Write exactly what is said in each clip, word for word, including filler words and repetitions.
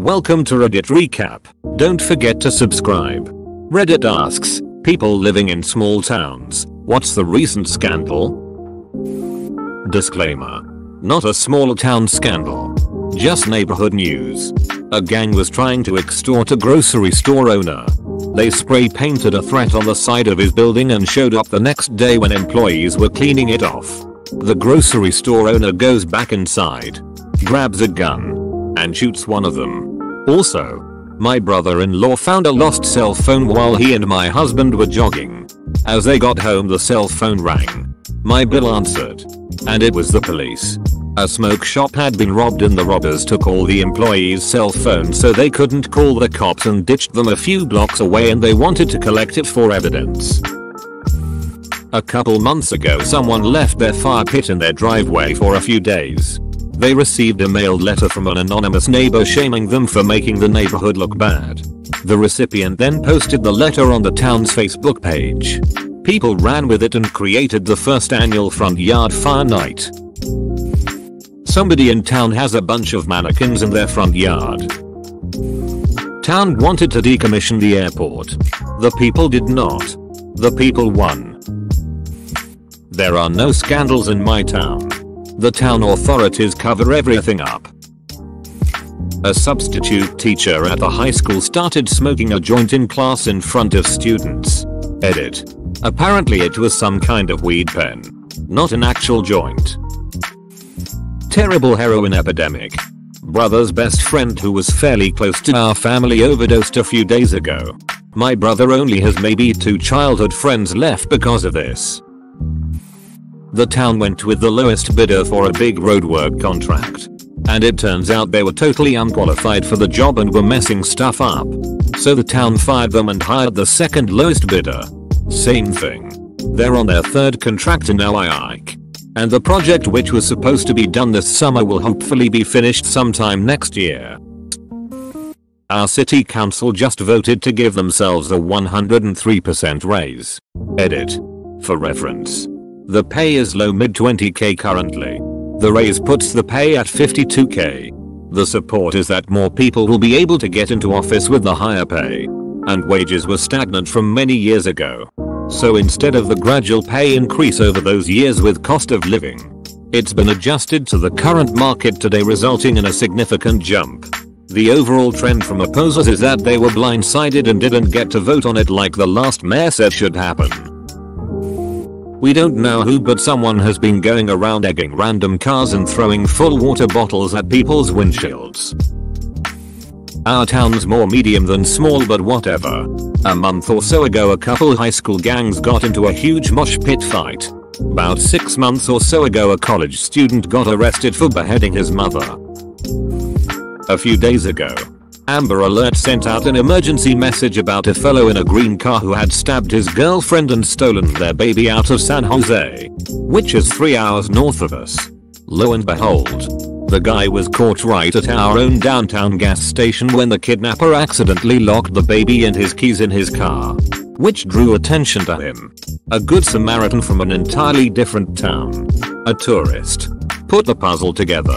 Welcome to Reddit Recap. Don't forget to subscribe. Reddit asks, people living in small towns, what's the recent scandal? Disclaimer. Not a small town scandal. Just neighborhood news. A gang was trying to extort a grocery store owner. They spray painted a threat on the side of his building and showed up the next day when employees were cleaning it off. The grocery store owner goes back inside, grabs a gun, and shoots one of them. Also, my brother-in-law found a lost cell phone while he and my husband were jogging. As they got home, the cell phone rang. My bill answered, and it was the police. A smoke shop had been robbed and the robbers took all the employees' cell phones so they couldn't call the cops and ditched them a few blocks away, and they wanted to collect it for evidence. A couple months ago, someone left their fire pit in their driveway for a few days. They received a mailed letter from an anonymous neighbor shaming them for making the neighborhood look bad. The recipient then posted the letter on the town's Facebook page. People ran with it and created the first annual front yard fire night. Somebody in town has a bunch of mannequins in their front yard. Town wanted to decommission the airport. The people did not. The people won. There are no scandals in my town. The town authorities cover everything up. A substitute teacher at the high school started smoking a joint in class in front of students. Edit. Apparently it was some kind of weed pen, not an actual joint. Terrible heroin epidemic. Brother's best friend, who was fairly close to our family, overdosed a few days ago. My brother only has maybe two childhood friends left because of this. The town went with the lowest bidder for a big roadwork contract. And it turns out they were totally unqualified for the job and were messing stuff up. So the town fired them and hired the second lowest bidder. Same thing. They're on their third contract in L I I C. And the project, which was supposed to be done this summer, will hopefully be finished sometime next year. Our city council just voted to give themselves a one hundred three percent raise. Edit. For reference. The pay is low, mid twenty K currently. The raise puts the pay at fifty-two K. The support is that more people will be able to get into office with the higher pay. And wages were stagnant from many years ago. So instead of the gradual pay increase over those years with cost of living, it's been adjusted to the current market today, resulting in a significant jump. The overall trend from opposers is that they were blindsided and didn't get to vote on it like the last mayor said should happen. We don't know who, but someone has been going around egging random cars and throwing full water bottles at people's windshields. Our town's more medium than small, but whatever. A month or so ago, a couple high school gangs got into a huge mosh pit fight. About six months or so ago, a college student got arrested for beheading his mother. A few days ago, Amber Alert sent out an emergency message about a fellow in a green car who had stabbed his girlfriend and stolen their baby out of San Jose, which is three hours north of us. Lo and behold, the guy was caught right at our own downtown gas station when the kidnapper accidentally locked the baby and his keys in his car, which drew attention to him. A good Samaritan from an entirely different town, a tourist, put the puzzle together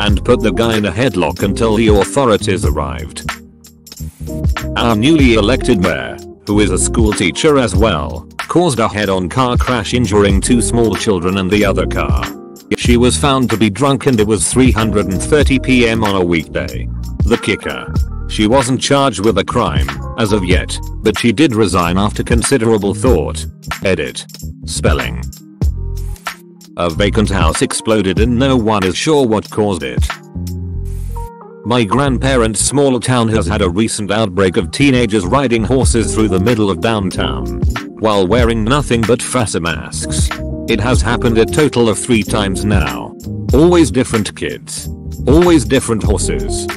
and put the guy in a headlock until the authorities arrived. Our newly elected mayor, who is a school teacher as well, caused a head-on car crash, injuring two small children and the other car. She was found to be drunk, and it was three thirty p m on a weekday. The kicker. She wasn't charged with a crime, as of yet, but she did resign after considerable thought. Edit. Spelling. A vacant house exploded and no one is sure what caused it. My grandparents' small town has had a recent outbreak of teenagers riding horses through the middle of downtown, while wearing nothing but face masks. It has happened a total of three times now. Always different kids. Always different horses.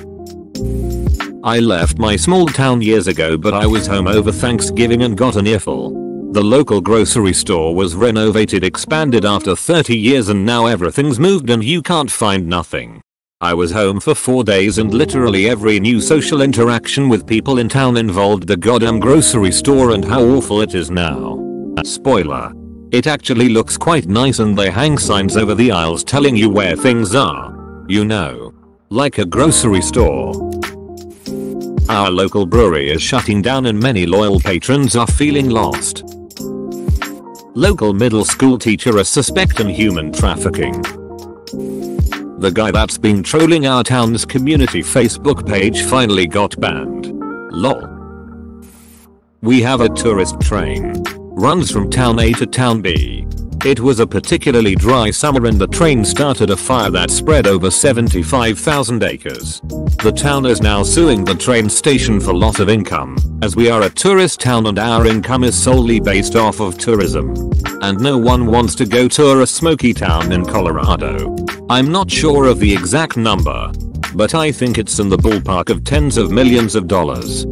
I left my small town years ago, but I was home over Thanksgiving and got an earful. The local grocery store was renovated, expanded after thirty years, and now everything's moved and you can't find nothing. I was home for four days and literally every new social interaction with people in town involved the goddamn grocery store and how awful it is now. A spoiler. It actually looks quite nice, and they hang signs over the aisles telling you where things are. You know. Like a grocery store. Our local brewery is shutting down and many loyal patrons are feeling lost. Local middle school teacher is suspected of human trafficking. The guy that's been trolling our town's community Facebook page finally got banned. Lol. We have a tourist train. Runs from town A to town B. It was a particularly dry summer and the train started a fire that spread over seventy-five thousand acres. The town is now suing the train station for loss of income, as we are a tourist town and our income is solely based off of tourism. And no one wants to go tour a smoky town in Colorado. I'm not sure of the exact number, but I think it's in the ballpark of tens of millions of dollars.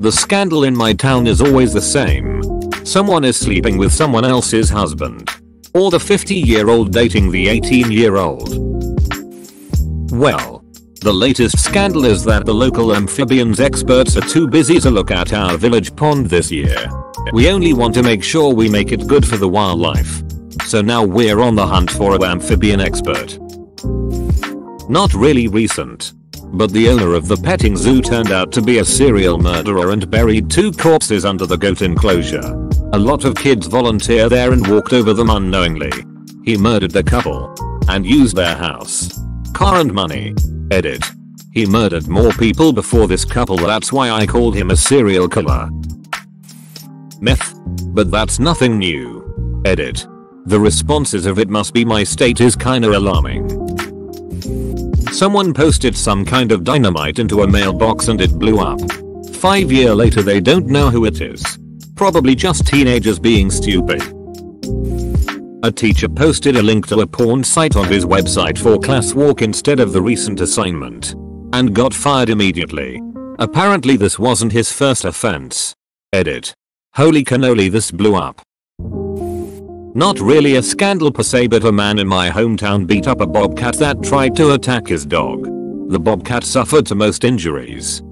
The scandal in my town is always the same. Someone is sleeping with someone else's husband. Or the fifty year old dating the eighteen year old. Well, the latest scandal is that the local amphibians experts are too busy to look at our village pond this year. We only want to make sure we make it good for the wildlife. So now we're on the hunt for an amphibian expert. Not really recent, but the owner of the petting zoo turned out to be a serial murderer and buried two corpses under the goat enclosure. A lot of kids volunteer there and walked over them unknowingly. He murdered the couple and used their house, car and money. Edit. He murdered more people before this couple, that's why I called him a serial killer. Myth. But that's nothing new. Edit. The responses of "it must be my state" is kinda alarming. Someone posted some kind of dynamite into a mailbox and it blew up. Five years later they don't know who it is. Probably just teenagers being stupid. A teacher posted a link to a porn site on his website for class walk instead of the recent assignment. And got fired immediately. Apparently this wasn't his first offense. Edit. Holy cannoli, this blew up. Not really a scandal per se, but a man in my hometown beat up a bobcat that tried to attack his dog. The bobcat suffered the most injuries.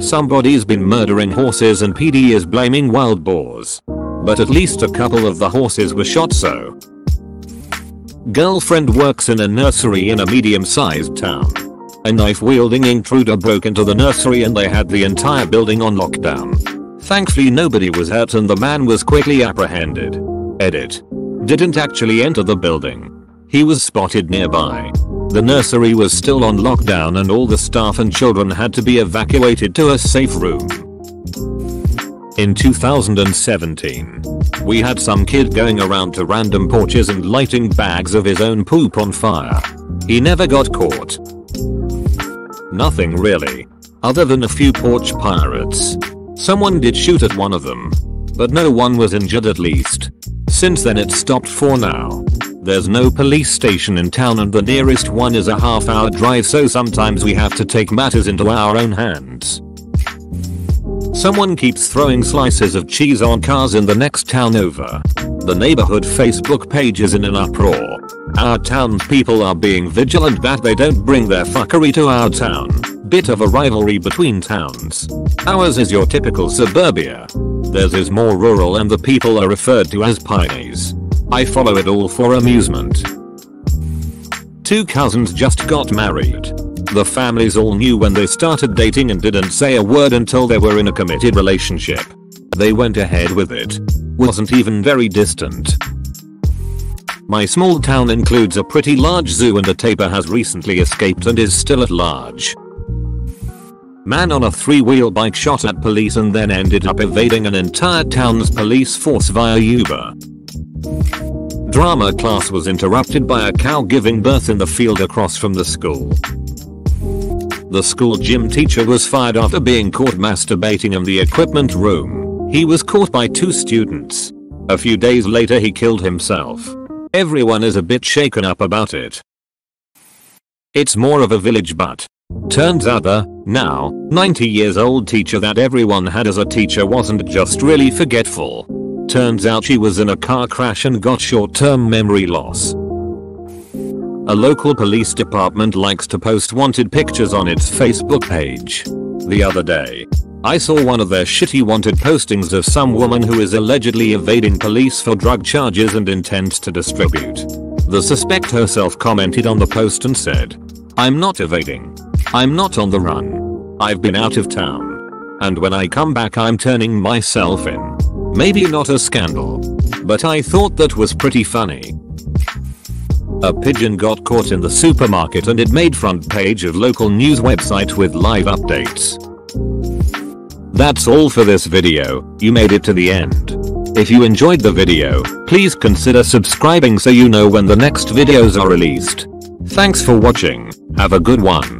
Somebody's been murdering horses and P D is blaming wild boars. But at least a couple of the horses were shot so. Girlfriend works in a nursery in a medium-sized town. A knife-wielding intruder broke into the nursery and they had the entire building on lockdown. Thankfully nobody was hurt and the man was quickly apprehended. Edit. Didn't actually enter the building. He was spotted nearby. The nursery was still on lockdown and all the staff and children had to be evacuated to a safe room. In two thousand seventeen, we had some kid going around to random porches and lighting bags of his own poop on fire. He never got caught. Nothing really, other than a few porch pirates. Someone did shoot at one of them, but no one was injured at least. Since then it stopped for now. There's no police station in town and the nearest one is a half hour drive, so sometimes we have to take matters into our own hands. Someone keeps throwing slices of cheese on cars in the next town over. The neighborhood Facebook page is in an uproar. Our townspeople are being vigilant that they don't bring their fuckery to our town. Bit of a rivalry between towns. Ours is your typical suburbia. Theirs is more rural and the people are referred to as pineys. I follow it all for amusement. Two cousins just got married. The families all knew when they started dating and didn't say a word until they were in a committed relationship. They went ahead with it. Wasn't even very distant. My small town includes a pretty large zoo and a tapir has recently escaped and is still at large. Man on a three-wheel bike shot at police and then ended up evading an entire town's police force via Uber. Drama class was interrupted by a cow giving birth in the field across from the school. The school gym teacher was fired after being caught masturbating in the equipment room. He was caught by two students. A few days later he killed himself. Everyone is a bit shaken up about it. It's more of a village but. Turns out the, now, ninety years old teacher that everyone had as a teacher wasn't just really forgetful. Turns out she was in a car crash and got short-term memory loss. A local police department likes to post wanted pictures on its Facebook page. The other day, I saw one of their shitty wanted postings of some woman who is allegedly evading police for drug charges and intends to distribute. The suspect herself commented on the post and said, "I'm not evading. I'm not on the run. I've been out of town. And when I come back I'm turning myself in. Maybe not a scandal, but I thought that was pretty funny. A pigeon got caught in the supermarket and it made front page of local news website with live updates. That's all for this video. You made it to the end. If you enjoyed the video, please consider subscribing so you know when the next videos are released. Thanks for watching. Have a good one.